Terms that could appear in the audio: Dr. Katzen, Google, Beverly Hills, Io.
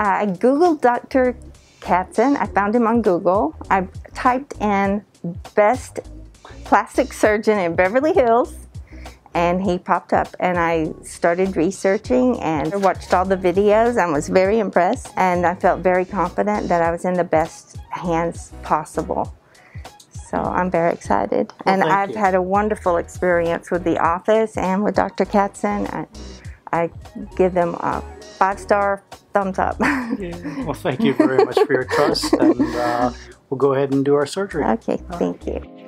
I Googled Dr. Katzen. I found him on Google. I typed in best plastic surgeon in Beverly Hills, and he popped up, and I started researching and watched all the videos and was very impressed, and I felt very confident that I was in the best hands possible. So I'm very excited. And I've had a wonderful experience with the office and with Dr. Katzen. I give them a 5-star thumbs up. Yeah. Well, thank you very much for your trust, and we'll go ahead and do our surgery. Okay, thank you.